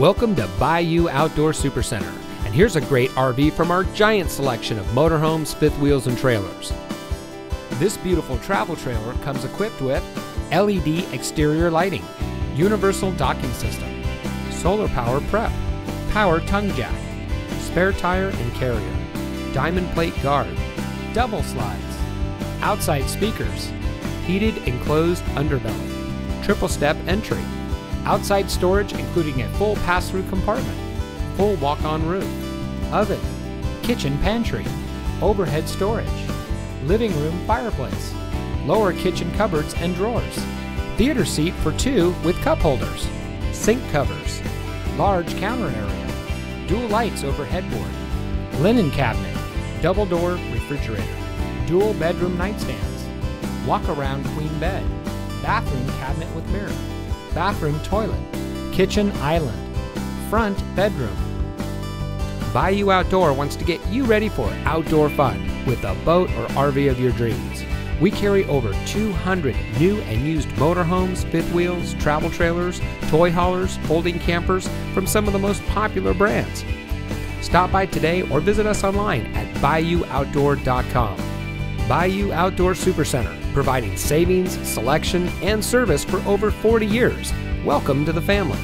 Welcome to Bayou Outdoor Supercenter, and here's a great RV from our giant selection of motorhomes, fifth wheels, and trailers. This beautiful travel trailer comes equipped with LED exterior lighting, universal docking system, solar power prep, power tongue jack, spare tire and carrier, diamond plate guard, double slides, outside speakers, heated and closed underbelly, triple step entry, outside storage including a full pass-through compartment, full walk-on roof, oven, kitchen pantry, overhead storage, living room fireplace, lower kitchen cupboards and drawers, theater seat for two with cup holders, sink covers, large counter area, dual lights over headboard, linen cabinet, double door refrigerator, dual bedroom nightstands, walk-around queen bed, bathroom cabinet with mirror, bathroom toilet, kitchen island, front bedroom. Bayou Outdoor wants to get you ready for outdoor fun with the boat or RV of your dreams. We carry over 200 new and used motorhomes, fifth wheels, travel trailers, toy haulers, folding campers from some of the most popular brands. Stop by today or visit us online at bayououtdoor.com. Bayou Outdoor Supercenter, providing savings, selection, and service for over 40 years. Welcome to the family.